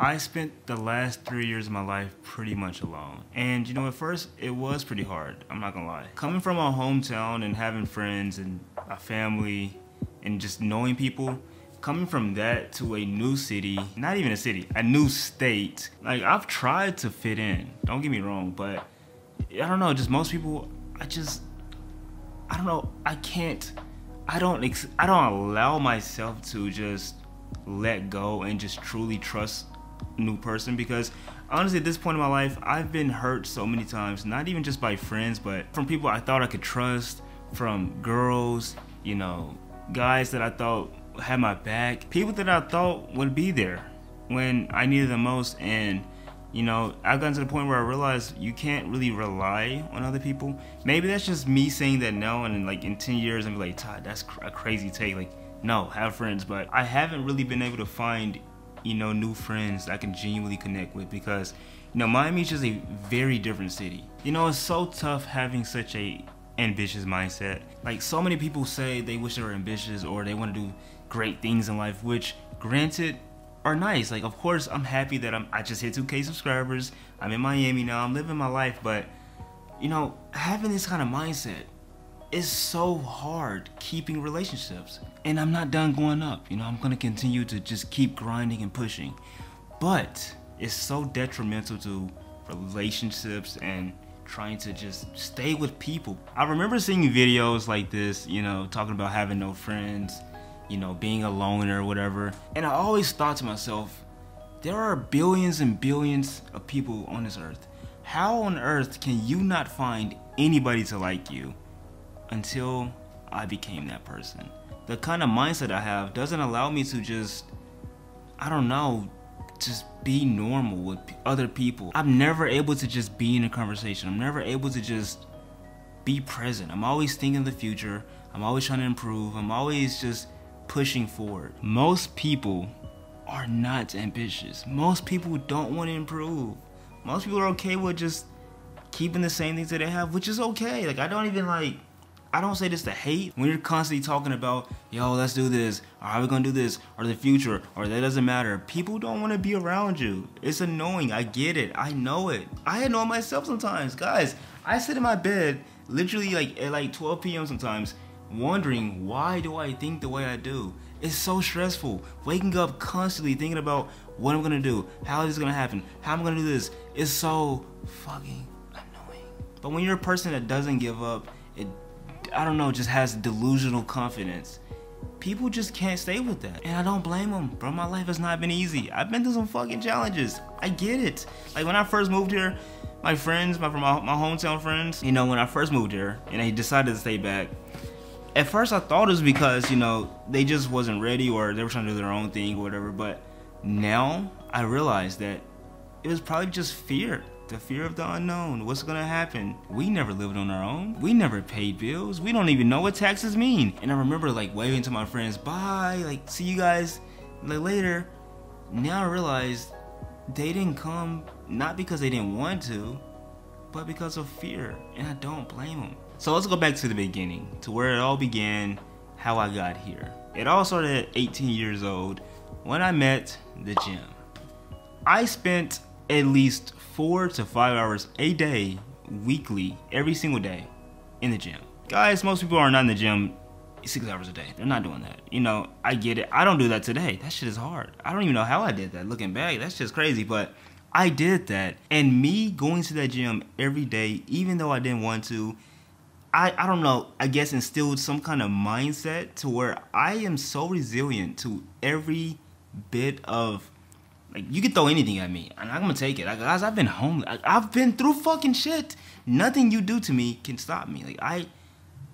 I spent the last 3 years of my life pretty much alone. And you know, at first it was pretty hard, I'm not gonna lie. Coming from my hometown and having friends and a family and just knowing people, coming from that to a new city, not even a city, a new state. Like, I've tried to fit in, don't get me wrong, but I don't know, just most people, I don't know, I don't allow myself to just let go and just truly trust a new person, because honestly at this point in my life I've been hurt so many times, not even just by friends, but from people I thought I could trust, from girls, you know, guys that I thought had my back, people that I thought would be there when I needed them most. And you know, I've gotten to the point where I realized you can't really rely on other people. Maybe that's just me saying that now, and like in 10 years I'm like, Ty, that's a crazy take, like no, have friends. But I haven't really been able to find, you know, new friends that I can genuinely connect with, because you know, Miami's just a very different city. You know, it's so tough having such a ambitious mindset. Like, so many people say they wish they were ambitious or they want to do great things in life, which granted are nice. Like, of course I'm happy that I just hit 2K subscribers, I'm in Miami now, I'm living my life. But you know, having this kind of mindset, it's so hard keeping relationships. And I'm not done going up, you know, I'm gonna continue to just keep grinding and pushing, but it's so detrimental to relationships and trying to just stay with people. I remember seeing videos like this, you know, talking about having no friends, you know, being a loner or whatever, and I always thought to myself, there are billions and billions of people on this earth. How on earth can you not find anybody to like you? Until I became that person. The kind of mindset I have doesn't allow me to just, I don't know, just be normal with other people. I'm never able to just be in a conversation. I'm never able to just be present. I'm always thinking of the future. I'm always trying to improve. I'm always just pushing forward. Most people are not ambitious. Most people don't want to improve. Most people are okay with just keeping the same things that they have, which is okay. Like, I don't say this to hate. When you're constantly talking about, yo, let's do this, or how we gonna do this, or the future, or that doesn't matter, people don't wanna be around you. It's annoying, I get it, I know it. I annoy myself sometimes, guys. I sit in my bed, literally like at like 12 p.m. sometimes, wondering, why do I think the way I do? It's so stressful. Waking up constantly thinking about what I'm gonna do, how this is gonna happen, how I'm gonna do this. It's so fucking annoying. But when you're a person that doesn't give up, I don't know, just has delusional confidence, people just can't stay with that. And I don't blame them, bro. My life has not been easy. I've been through some fucking challenges. I get it. Like, when I first moved here, my friends, my hometown friends, you know, when I first moved here and they decided to stay back, at first I thought it was because, you know, they just wasn't ready or they were trying to do their own thing or whatever. But now I realized that it was probably just fear. The fear of the unknown, what's gonna happen? We never lived on our own. We never paid bills. We don't even know what taxes mean. And I remember like waving to my friends, bye, like see you guys later. Now I realize they didn't come, not because they didn't want to, but because of fear, and I don't blame them. So let's go back to the beginning, to where it all began, how I got here. It all started at 18 years old when I met the gym. I spent at least 4 to 5 hours a day, weekly, every single day in the gym. Guys, most people are not in the gym 6 hours a day. They're not doing that. You know, I get it. I don't do that today. That shit is hard. I don't even know how I did that. Looking back, that's just crazy, but I did that. And me going to that gym every day, even though I didn't want to, I don't know, I guess instilled some kind of mindset to where I am so resilient to every bit of, like, you can throw anything at me, and I'm gonna take it. Like, guys, I've been homeless. I've been through fucking shit. Nothing you do to me can stop me. Like,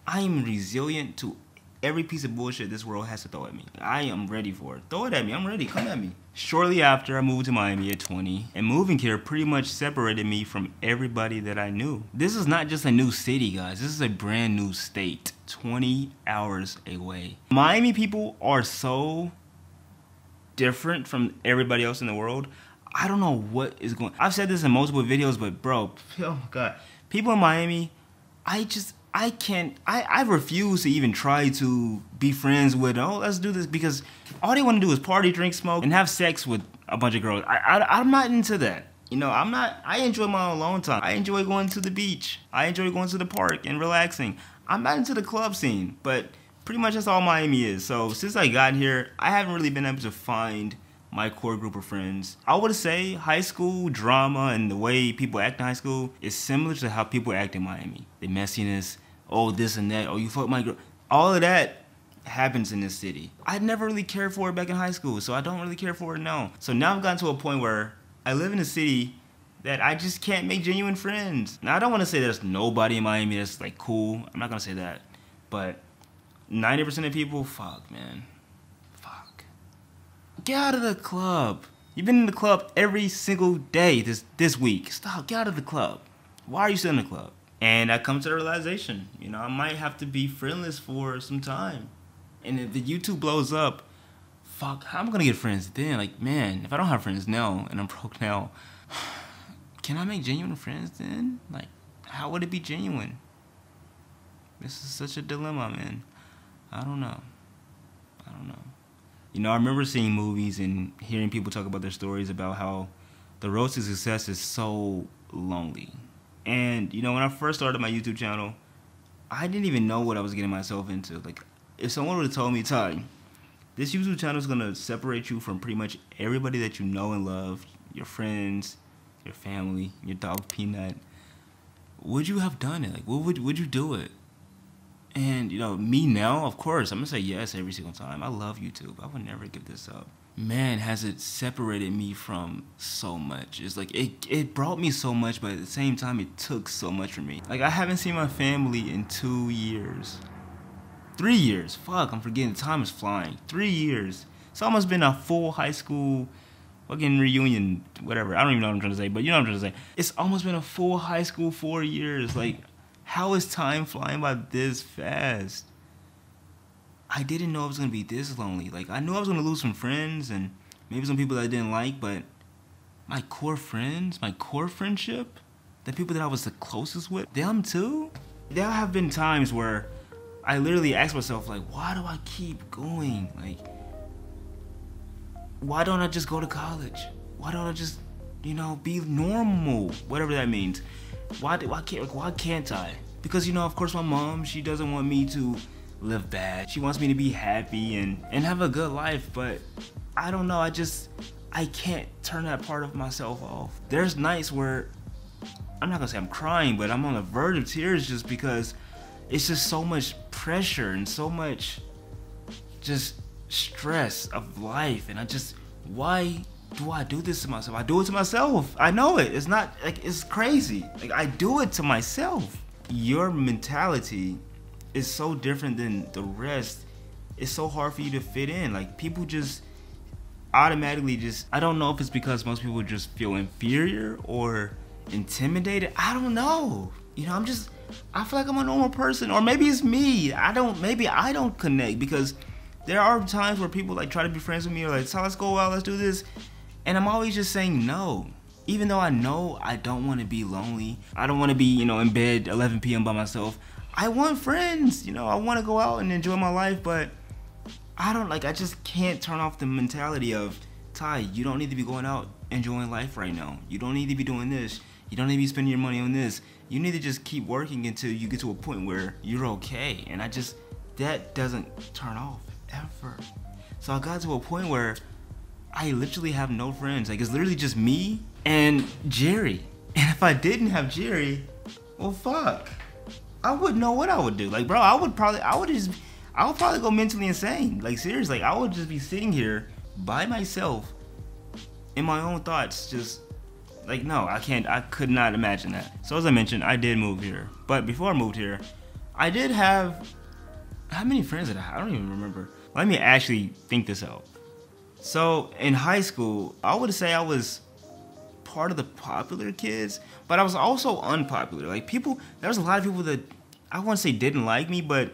I am resilient to every piece of bullshit this world has to throw at me. Like, I am ready for it. Throw it at me. I'm ready. Come at me. Shortly after, I moved to Miami at 20, and moving here pretty much separated me from everybody that I knew. This is not just a new city, guys. This is a brand new state, 20 hours away. Miami people are so different from everybody else in the world. I don't know what is going on. I've said this in multiple videos, but bro, oh my god, people in Miami, I refuse to even try to be friends with, oh, let's do this, because all they want to do is party, drink, smoke, and have sex with a bunch of girls. I'm not into that. You know, I'm not, I enjoy my own alone time. I enjoy going to the beach. I enjoy going to the park and relaxing. I'm not into the club scene, but pretty much that's all Miami is. So since I got here, I haven't really been able to find my core group of friends. I would say high school drama and the way people act in high school is similar to how people act in Miami. The messiness, oh, this and that, oh, you fucked my girl. All of that happens in this city. I never really cared for it back in high school, so I don't really care for it now. So now I've gotten to a point where I live in a city that I just can't make genuine friends. Now, I don't want to say there's nobody in Miami that's like cool. I'm not gonna say that. But 90% of people, fuck, man. Fuck. Get out of the club. You've been in the club every single day this week. Stop, get out of the club. Why are you still in the club? And I come to the realization, you know, I might have to be friendless for some time. And if the YouTube blows up, fuck, how am I gonna get friends then? Like, man, if I don't have friends now and I'm broke now, can I make genuine friends then? Like, how would it be genuine? This is such a dilemma, man. I don't know. You know, I remember seeing movies and hearing people talk about their stories about how the road to success is so lonely. And, you know, when I first started my YouTube channel, I didn't even know what I was getting myself into. Like, if someone would have told me, Ty, this YouTube channel is gonna separate you from pretty much everybody that you know and love, your friends, your family, your dog Peanut, would you have done it? Like, would you do it? And, you know, me now, of course, I'm gonna say yes every single time. I love YouTube. I would never give this up. Man, has it separated me from so much. It's like, it brought me so much, but at the same time, it took so much from me. Like, I haven't seen my family in 2 years. 3 years. Fuck, I'm forgetting. Time is flying. 3 years. It's almost been a full high school fucking reunion, whatever. I don't even know what I'm trying to say, but you know what I'm trying to say. It's almost been a full high school 4 years. Like, how is time flying by this fast? I didn't know it was going to be this lonely. Like, I knew I was going to lose some friends and maybe some people that I didn't like, but my core friends, my core friendship, the people that I was the closest with, them too? There have been times where I literally asked myself, like, why do I keep going? Like, why don't I just go to college? Why don't I just, you know, be normal? Whatever that means. Why can't I? Because, you know, of course my mom, she doesn't want me to live bad. She wants me to be happy and have a good life, but I don't know, I can't turn that part of myself off. There's nights where, I'm not gonna say I'm crying, but I'm on the verge of tears just because it's just so much pressure and so much just stress of life. And I just, why do I do this to myself? I do it to myself. I know it. It's not, like, it's crazy. Like, I do it to myself. Your mentality is so different than the rest. It's so hard for you to fit in. Like, people just automatically just, I don't know if it's because most people just feel inferior or intimidated. I don't know. You know, I feel like I'm a normal person, or maybe it's me. Maybe I don't connect, because there are times where people like try to be friends with me or like, so let's go out, let's do this. And I'm always just saying no. Even though I know I don't want to be lonely. I don't want to be, you know, in bed 11 p.m. by myself. I want friends, you know, I want to go out and enjoy my life, but I just can't turn off the mentality of, Ty, you don't need to be going out enjoying life right now. You don't need to be doing this. You don't need to be spending your money on this. You need to just keep working until you get to a point where you're okay. And that doesn't turn off ever. So I got to a point where I literally have no friends. Like, it's literally just me and Jerry. And if I didn't have Jerry, well, fuck. I wouldn't know what I would do. Like, bro, I would probably go mentally insane. Like, seriously, I would just be sitting here by myself in my own thoughts, just, like, no, I could not imagine that. So as I mentioned, I did move here. But before I moved here, I did have, how many friends did I have? I don't even remember. Let me actually think this out. So in high school, I would say I was part of the popular kids, but I was also unpopular. Like, there was a lot of people that, I wouldn't say didn't like me, but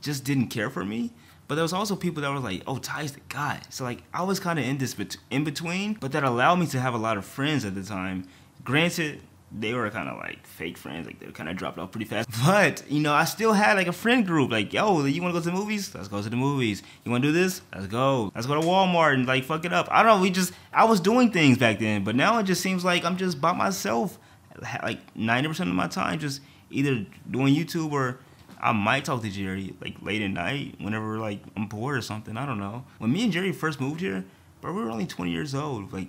just didn't care for me. But there was also people that were like, oh, Ty's the guy. So, like, I was kind of in this in between, but that allowed me to have a lot of friends at the time. Granted, they were kind of like fake friends, like they kind of dropped off pretty fast. But, you know, I still had like a friend group, like, yo, you wanna go to the movies? Let's go to the movies. You wanna do this? Let's go. Let's go to Walmart and like fuck it up. I don't know, I was doing things back then, but now it just seems like I'm just by myself, like 90% of my time just either doing YouTube or I might talk to Jerry like late at night whenever like I'm bored or something, I don't know. When me and Jerry first moved here, bro, we were only 20 years old, like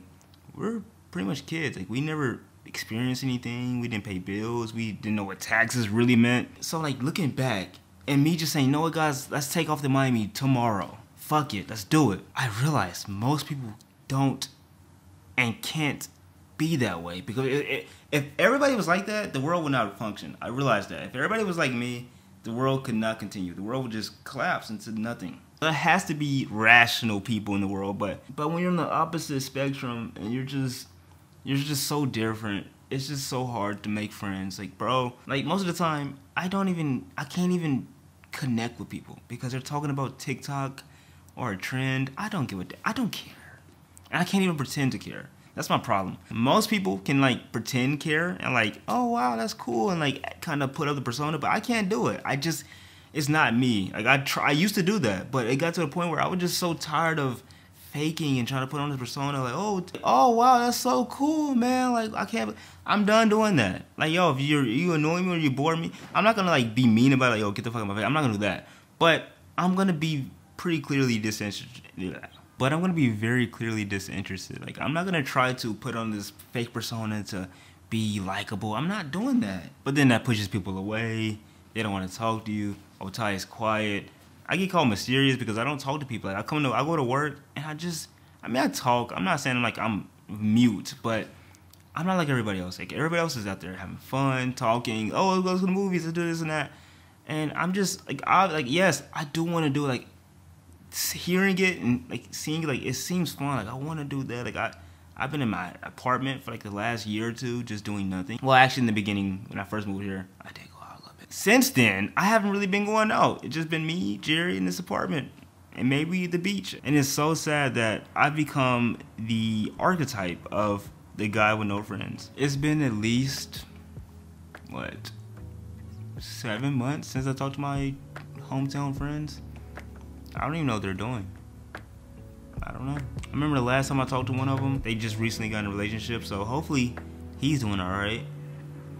we're pretty much kids, like we never experienced anything, we didn't pay bills, we didn't know what taxes really meant. So like looking back and me just saying, you know what guys, let's take off to Miami tomorrow, fuck it, let's do it. I realized most people don't and can't be that way, because if everybody was like that, the world would not function. I realized that. If everybody was like me, the world could not continue. The world would just collapse into nothing. There has to be rational people in the world, but when you're on the opposite spectrum and you're just so different, it's just so hard to make friends. Like bro, like most of the time, I can't even connect with people because they're talking about TikTok or a trend. I don't give a damn. I don't care. And I can't even pretend to care. That's my problem. Most people can like pretend care and like, oh wow, that's cool, and like kind of put up the persona, but I can't do it. It's not me. Like I used to do that, but it got to a point where I was just so tired of faking and trying to put on this persona. Like, oh wow, that's so cool, man. Like I'm done doing that. Like yo, if you annoy me or you bore me, I'm not gonna like be mean about it. Like yo, get the fuck out of my face. I'm not gonna do that. But I'm gonna be pretty clearly disinterested. But I'm gonna be very clearly disinterested. Like I'm not gonna try to put on this fake persona to be likable. I'm not doing that. But then that pushes people away. They don't want to talk to you. Oh, Ty is quiet. I get called mysterious because I don't talk to people. Like I go to work and I talk. I'm not saying like I'm mute, but I'm not like everybody else. Like everybody else is out there having fun, talking. Oh, let's go to the movies. Let's do this and that. And I'm just like yes, I do want to do it. Like, hearing it and like seeing it, like it seems fun. Like I want to do that. Like I've been in my apartment for like the last year or two, just doing nothing. Well, actually, in the beginning when I first moved here, I did go out a little bit. Since then, I haven't really been going out. It's just been me, Jerry, in this apartment, and maybe the beach. And it's so sad that I've become the archetype of the guy with no friends. It's been at least what, 7 months since I talked to my hometown friends. I don't even know what they're doing. I don't know. I remember the last time I talked to one of them, they just recently got in a relationship, so hopefully he's doing all right.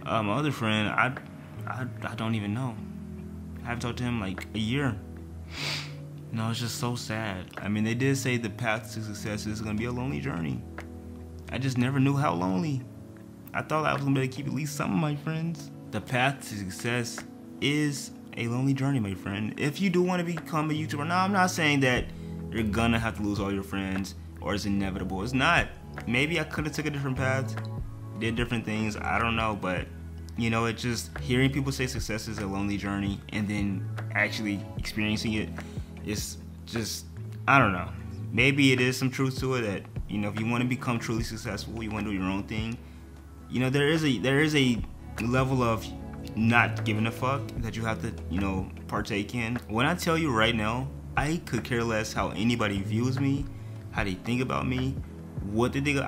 My other friend, I don't even know. I haven't talked to him like a year. No, it's just so sad. I mean, they did say the path to success is gonna be a lonely journey. I just never knew how lonely. I thought I was gonna be able to keep at least some of my friends. The path to success is a lonely journey, my friend. If you do want to become a YouTuber, now I'm not saying that you're gonna have to lose all your friends or it's inevitable. It's not. Maybe I could have took a different path, did different things, I don't know, but you know, it's just hearing people say success is a lonely journey and then actually experiencing it, it's just, I don't know. Maybe it is some truth to it that, you know, if you want to become truly successful, you want to do your own thing, you know, there is a level of not giving a fuck that you have to, you know, partake in. When I tell you right now, I could care less how anybody views me, how they think about me, what they think.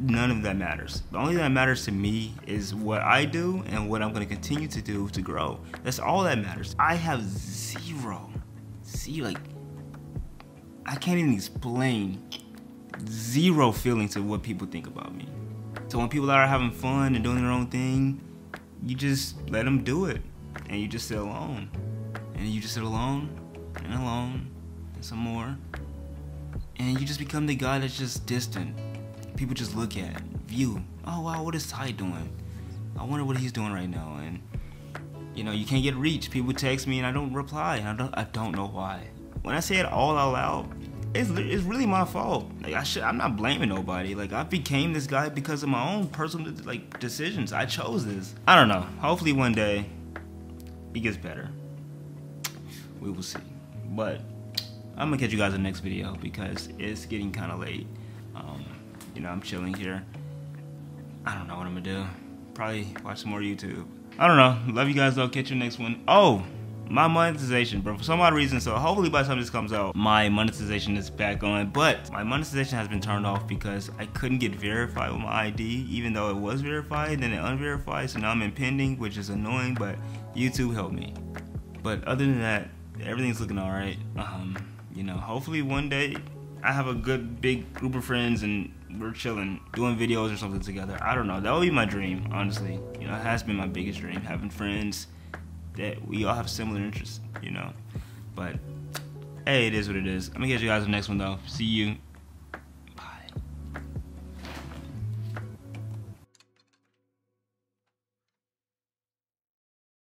None of that matters. The only thing that matters to me is what I do and what I'm gonna continue to do to grow. That's all that matters. I have like, I can't even explain, zero feeling to what people think about me. So when people are having fun and doing their own thing, you just let them do it, and you just sit alone, and you just sit alone, and alone, and some more, and you just become the guy that's just distant. People just look at, view, oh wow, what is Ty doing? I wonder what he's doing right now, and you know, you can't get reach. People text me and I don't reply, and I don't know why. When I say it all out loud, it's really my fault. Like I'm not blaming nobody. Like I became this guy because of my own personal like decisions. I chose this. I don't know. Hopefully one day it gets better. We will see. But I'm gonna catch you guys in the next video because it's getting kind of late. You know, I'm chilling here. I don't know what I'm gonna do. Probably watch some more YouTube. I don't know. Love you guys though. Catch you next one. Oh. my monetization, bro, for some odd reason. So hopefully by the time this comes out, my monetization is back on, but my monetization has been turned off because I couldn't get verified with my ID, even though it was verified, then it unverified, so now I'm in pending, which is annoying, but YouTube helped me. But other than that, everything's looking all right. You know, hopefully one day I have a good big group of friends and we're chilling, doing videos or something together. I don't know, that would be my dream, honestly. You know, it has been my biggest dream, having friends that we all have similar interests, you know. But hey, it is what it is. I'm gonna catch you guys in the next one though. See you.